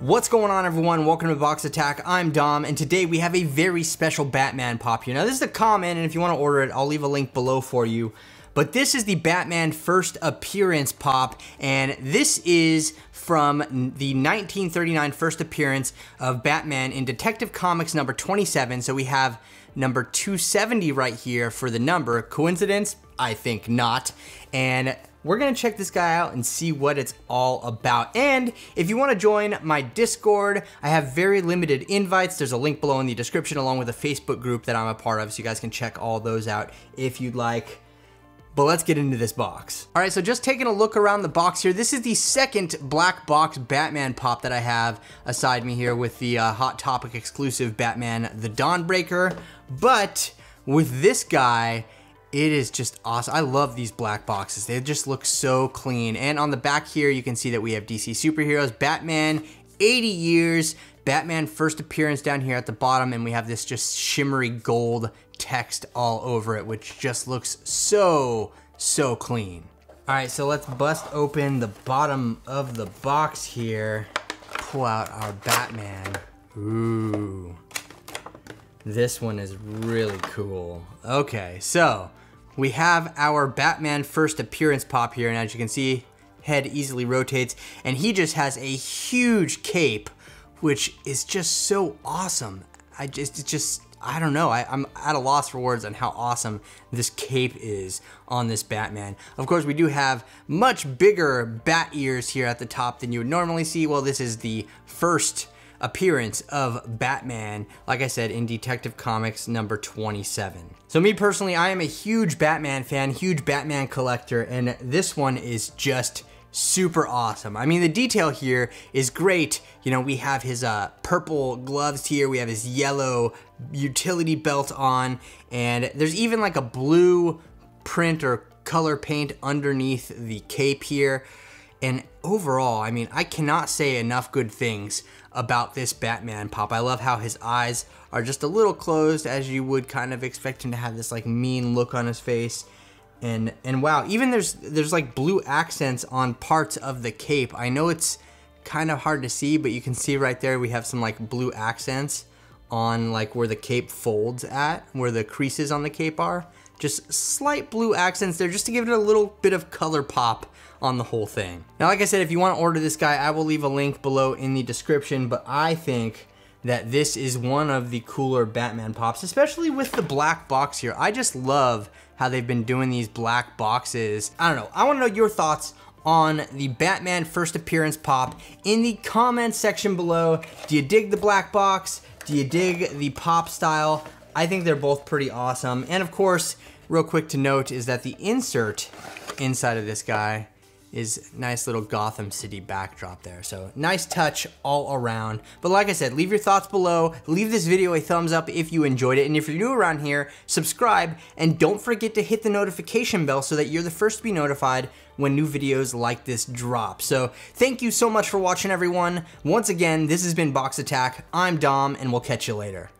What's going on, everyone? Welcome to Box Attack. I'm Dom, and today we have a very special Batman pop here. Now, this is a common, and if you want to order it, I'll leave a link below for you. But this is the Batman first appearance pop, and this is from the 1939 first appearance of Batman in Detective Comics number 27. So we have number 270 right here for the number. Coincidence? I think not. And we're gonna check this guy out and see what it's all about. And if you wanna join my Discord, I have very limited invites. There's a link below in the description along with a Facebook group that I'm a part of, so you guys can check all those out if you'd like. But let's get into this box. All right, so just taking a look around the box here, this is the second black box Batman pop that I have aside me here with the Hot Topic exclusive Batman, the Dawnbreaker. But with this guy, it is just awesome. I love these black boxes. They just look so clean. And on the back here, you can see that we have DC superheroes, Batman, 80 years, Batman first appearance down here at the bottom, and we have this just shimmery gold text all over it, which just looks so clean. All right, so let's bust open the bottom of the box here, pull out our Batman. Ooh, this one is really cool. Okay, so we have our Batman first appearance pop here, and as you can see, head easily rotates, and he just has a huge cape, which is just so awesome. I don't know, I'm at a loss for words on how awesome this cape is on this Batman. Of course, we do have much bigger bat ears here at the top than you would normally see. Well, this is the first appearance of Batman, like I said, in Detective Comics number 27. So me personally, I am a huge Batman fan, huge Batman collector, and this one is just super awesome. I mean, the detail here is great. You know, we have his purple gloves here, we have his yellow utility belt on, and there's even like a blue print or color paint underneath the cape here. And overall, I mean, I cannot say enough good things about this Batman pop. I love how his eyes are just a little closed, as you would kind of expect him to have this like mean look on his face. And wow, even there's like blue accents on parts of the cape. I know it's kind of hard to see, but you can see right there we have some like blue accents on like where the cape folds at, where the creases on the cape are. Just slight blue accents there just to give it a little bit of color pop on the whole thing. Now, like I said, if you want to order this guy, I will leave a link below in the description, but I think that this is one of the cooler Batman pops, especially with the black box here. I just love how they've been doing these black boxes. I don't know, I wanna know your thoughts on the Batman first appearance pop in the comments section below. Do you dig the black box? Do you dig the pop style? I think they're both pretty awesome. And of course, real quick to note is that the insert inside of this guy is nice little Gotham City backdrop there. So nice touch all around. But like I said, leave your thoughts below. Leave this video a thumbs up if you enjoyed it. And if you're new around here, subscribe, and don't forget to hit the notification bell so that you're the first to be notified when new videos like this drop. So thank you so much for watching, everyone. Once again, this has been Box Attack. I'm Dom, and we'll catch you later.